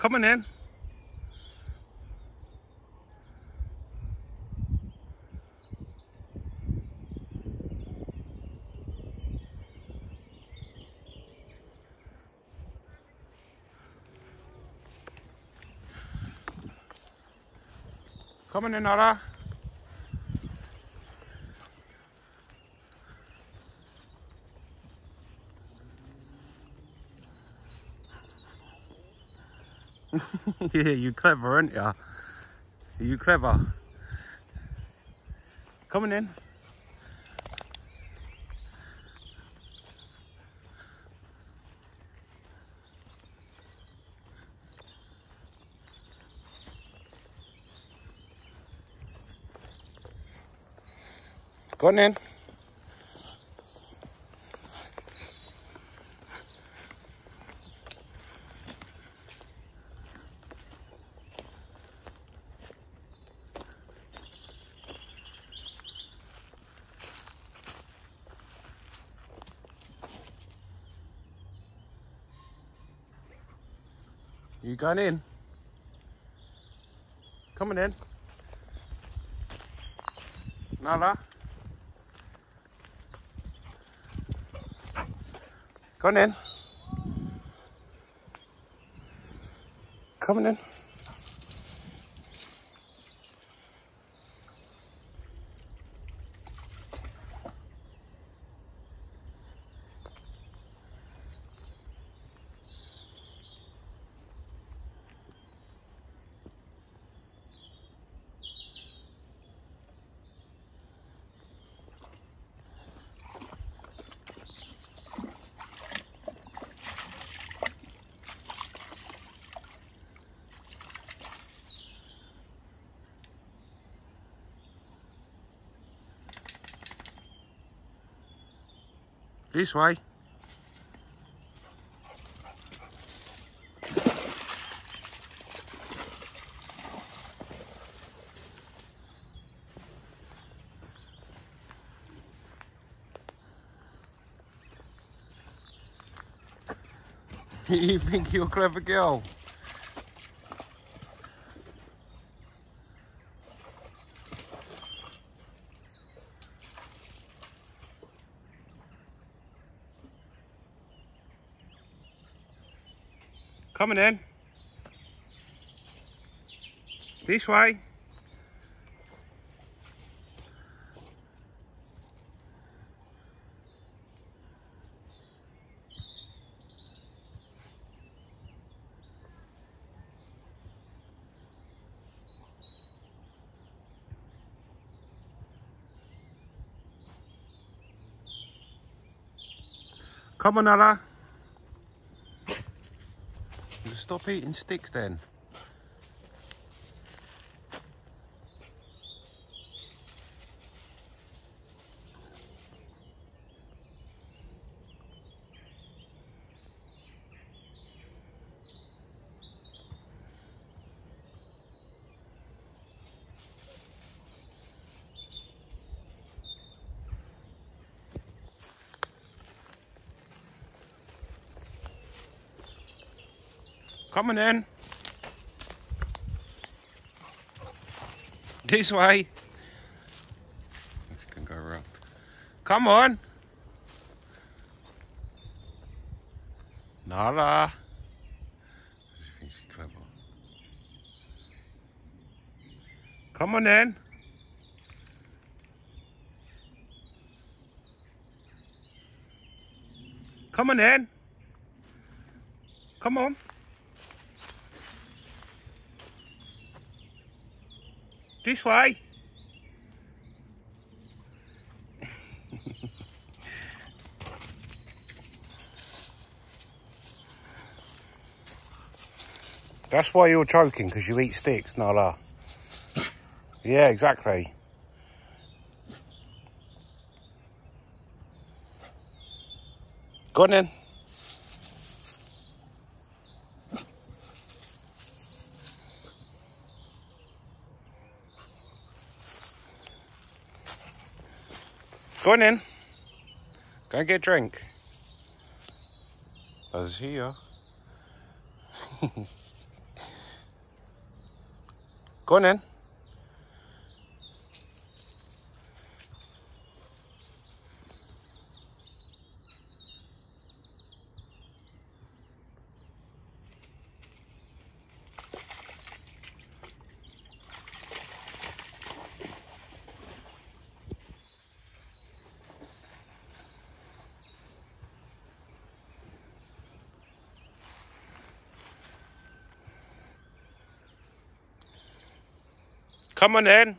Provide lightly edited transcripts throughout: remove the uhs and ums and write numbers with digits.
coming in. Coming in, Nala. Yeah, you clever, aren't you? You clever. Coming in. Going in. You going in? Coming in. Nala. Come in. Coming in. This way. You think you're a clever girl? Coming in. This way. Come on, Nala. Stop eating sticks then. Coming in. This way. If you can go around. Come on. Nala. She thinks she's clever. Come on in. Come on in. Come on. This way. That's why you're choking, because you eat sticks, Nala. Yeah, exactly. Go on then. Going in. Go and get a drink. I was here. Conan. Come on in.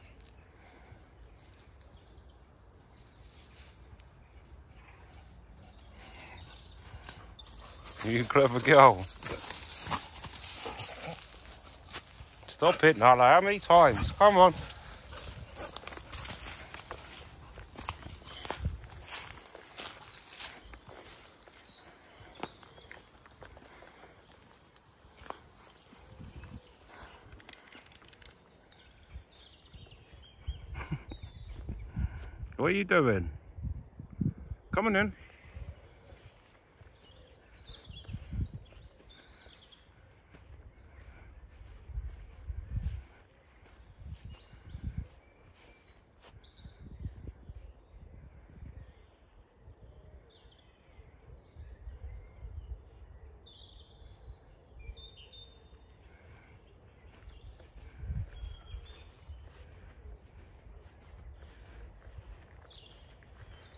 You clever girl. Stop it, Nala. How many times? Come on. What are you doing? Come on in.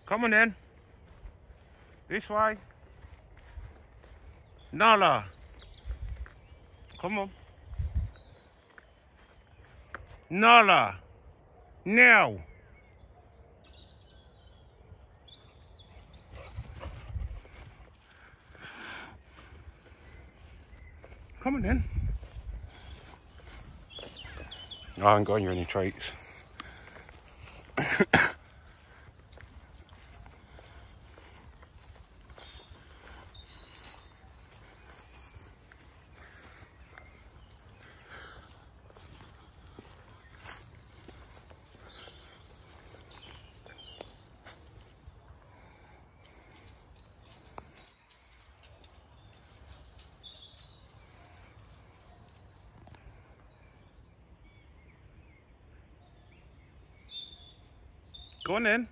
Come on in. This way. Nala. Come on. Nala. Now. Come on in. I haven't got you any treats. Go on in.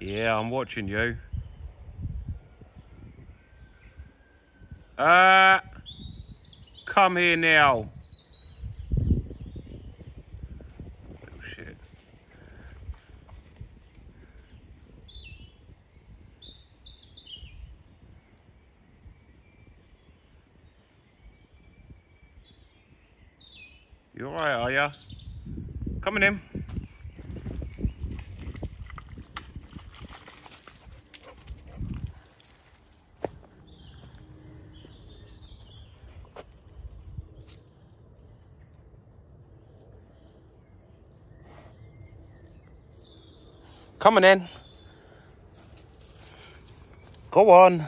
Yeah, I'm watching you. Come here now. Oh shit. You alright, are ya? Coming in. Come on in. Go on.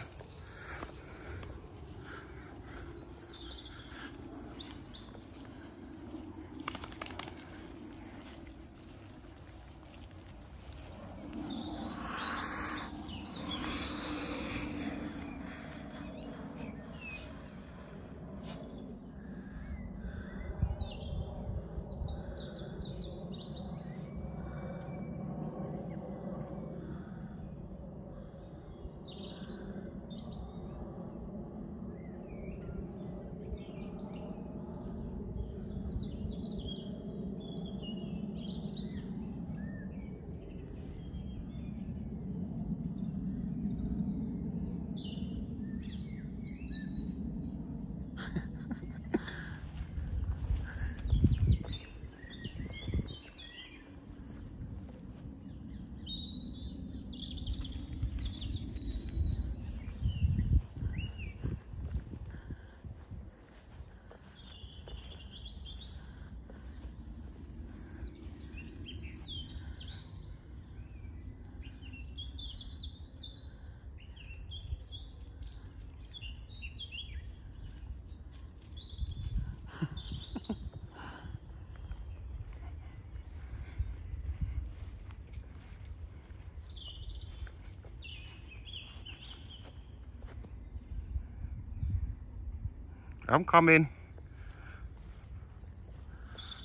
I'm coming.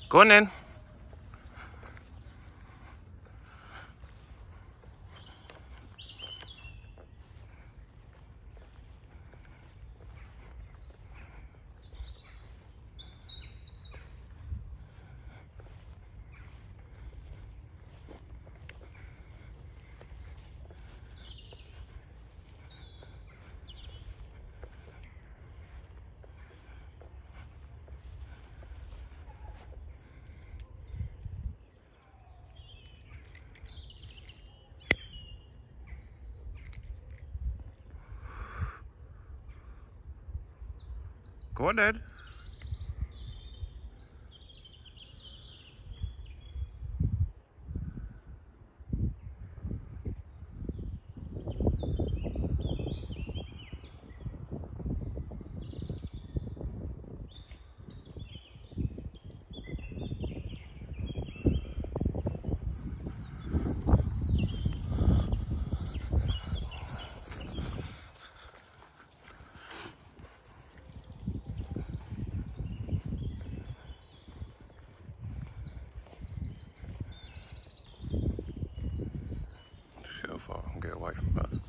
Going in. Go on, Dad. I can get away from that.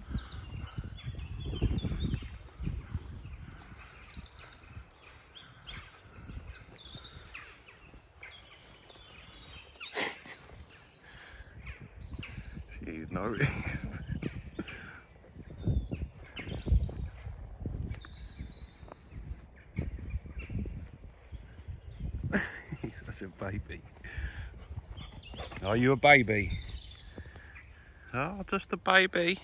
She's noticed. He's such a baby. Are you a baby? Oh, just a baby.